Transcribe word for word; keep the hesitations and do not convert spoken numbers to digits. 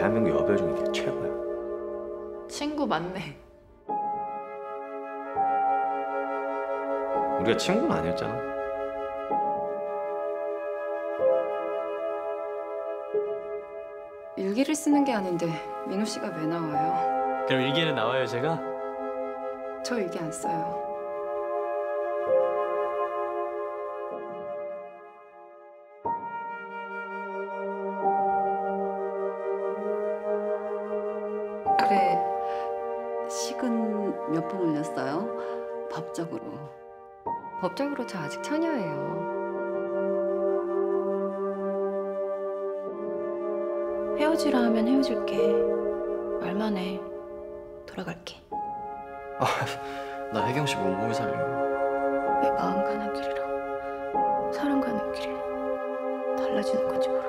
대한민국 여배우 중에 최고야. 친구 맞네. 우리가 친구는 아니었잖아. 일기를 쓰는 게 아닌데 민호 씨가 왜 나와요? 그럼 일기에는 나와요, 제가? 저 일기 안 써요. 그래, 식은 몇 번 올렸어요? 법적으로. 법적으로 저 아직 처녀예요. 헤어지라 하면 헤어질게. 말만 해. 돌아갈게. 아, 나 혜경 씨 몸보게 살려고. 내 마음 가는 길이랑 사랑 가는 길이 달라지는 거지.